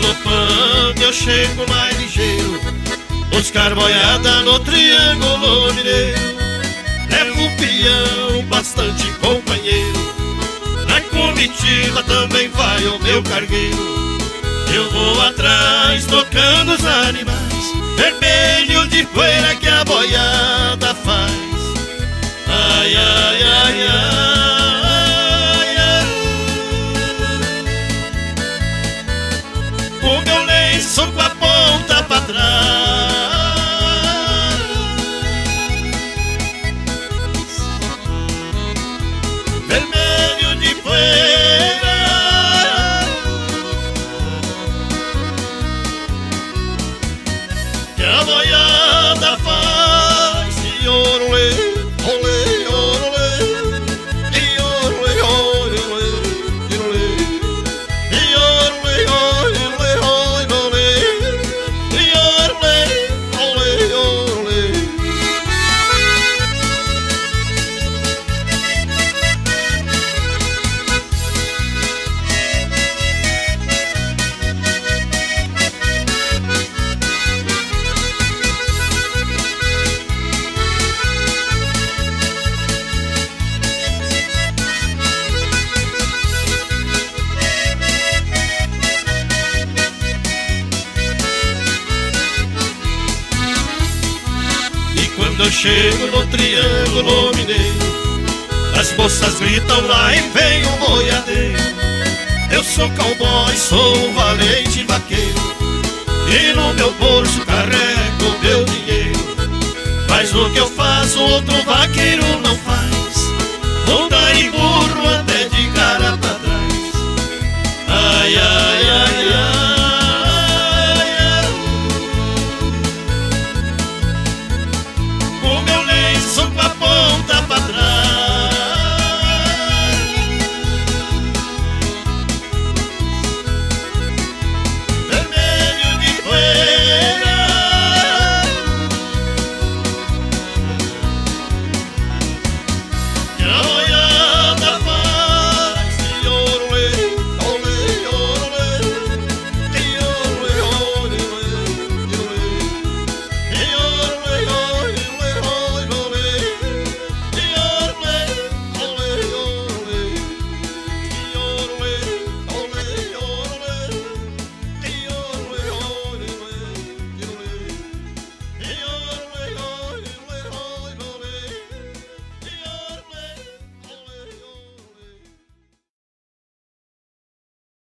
galopando eu chego mais ligeiro, buscar boiada no Triângulo Mineiro. Levo um peão bastante companheiro, na comitiva também vai o meu cargueiro. Eu vou atrás tocando os animais, vermelho de poeira que a boiada faz. Ai, ai, ai, ai. O meu lenço com a ponta pra trás, vermelho de poeira que a boiada faz. E orolê, olê, orolê, e orolê, orolê, orolê, e orolê, orolê. Quando eu chego no Triângulo Mineiro, as moças gritam lá e vem o boiadeiro. Eu sou cowboy, sou um valente vaqueiro, e no meu bolso carrego meu dinheiro. Mas o que eu faço outro vaqueiro não faz,